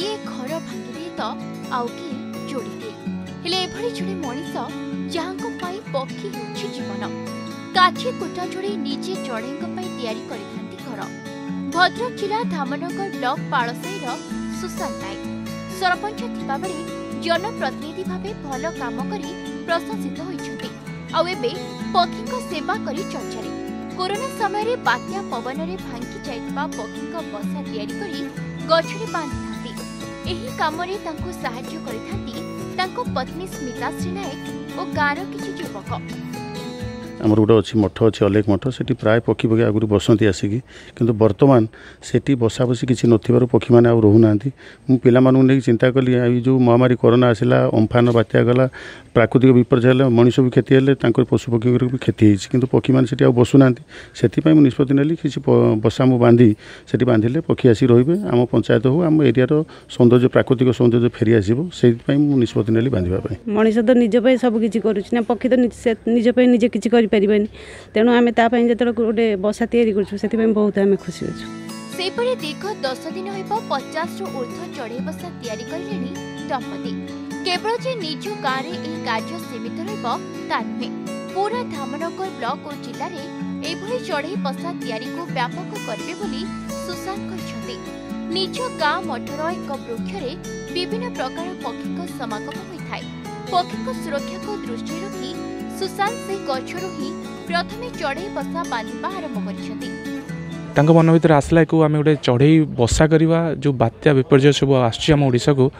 किए घर भांगिदे तो आउ किए जोड़ीदे। हेले एभली जड़े मनीष जहां पक्षी हो जीवन काठी कोटा जोड़े निजे जड़े तैयारी कर। भद्रक जिला धामनगर ब्लक पाड़साईर सुशांत नायक सरपंच थिबा बेले जनप्रतिनिधि भावे भल काम करी प्रशंसित होइछथि। आउ एबे पक्षी को सेवा करी चर्चा रे कोरोना समय रे बात्या पवन रे भांगी जाइतबा पक्षी को बसा तैयारी करी गछरे बांधि थांती। एही काम रे तांको सहाय्य करी थांती तांको पत्नी स्मिता श्री नायक ओ गारो किछि युवक। आमर गोटे अच्छी मठ अच्छे अलेख मठ से प्राय पक्षी पक्षी आगुरी बसती आसिकी किंतु बर्तमान से बसा बसी किसी न पक्षी मैंने रोना मुझे पे चिंता कली आई जो महामारी कोरोना आसला अम्फान बात्या गला प्राकृतिक विपर्य मनुष्य भी क्षति है पशुपक्षी भी क्षति किंतु पक्षी मैंने बसुना से निष्पत्ति नेली किसी बसा मु बांधि से बांधिले पक्षी आसी रे आम पंचायत हो आम एरिया सौंदर्य प्राकृतिक सौंदर्य फेरी आसो से निष्पत्ति नेली बांधवाई। मनीष तो निजपाई सबकि करुच्छा पक्षी तो निजपाई निजे कि परिबेन तेनु आमे ता पई जेतरो गोटे बसा तयारी करछु सेति पई बहुत आमे खुशी होछु। सेहि परे दीर्घ 10 दिन हेबो 50 रु ऊर्ध्व चढ़े बसा तयारी करलेनी दंपति। केवल जे निजो गारे ए कार्य सीमित रहबो तानमे पूरा धामनगर ब्लॉक और जिल्ला रे एभली चढ़े बसा तयारी को व्यापक करबे बोली सुशांत कहछथि। निजो गा मठर एक वृक्ष रे विभिन्न प्रकार पक्षी को समागम होइथाय। पक्षी को सुरक्षा को दृष्टि रखी सुशांत से गचरु ही प्रथमे चढ़े बसा बांधिबा आरंभ करछथि। तांको मन भीतर आसला को आमे गोटे चढ़े बसा करवा जो बात्या विपर्य सब आछि हम ओडिसा को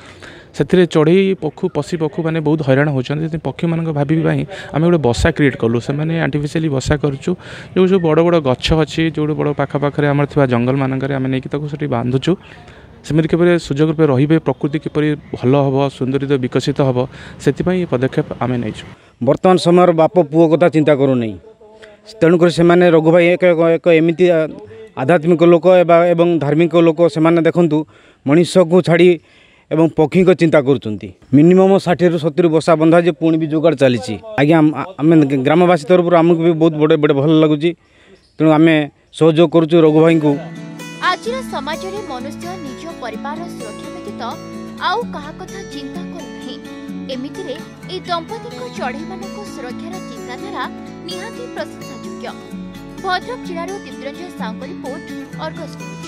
से चढ़े पक्षु पशी पक्षु मैंने बहुत हैरान होती पक्षी मान भाई आम गोटे बसा क्रिएट कलु से आर्टिफिशियली बसा करूँ जो जो बड़ बड़ गछ अच्छी जो बड़ पाखापाखे आम जंगल मानक आम नहीं बांधुचु सेमि किपर सुजोग रूप रे प्रकृति किपर भल हम सुंदरित विकसित हम से पदक्षेप आम नहीं बर्तमान समय बाप पुओ कथा चिंता करू नहीं तेणुक से रघु भाई एक एक एमती आध्यात्मिक लोक एवं धार्मिक लोक से देखु मनीष को छाड़ी एवं पक्षी को चिंता करुँच मिनिमम 60 रु 70 बसा बंधा जे पुणी भी जोगाड़ चली आज्ञा आम ग्रामवासी तरफ आमको भी बहुत बड़े बड़े भल लगुच तेणु आम सहयोग करुचु रघु भाई को। आज समाज में मनुष्य निज परिवार सुरक्षा व्यतीत आउ कहा कथा चिंता करू एमितिरे ए दंपति को चढ़े मान सुरक्षार चिंताधारा निहाती प्रशंसा योग्य। भद्रक जिलार दिव्यरंजन साहू रिपोर्ट।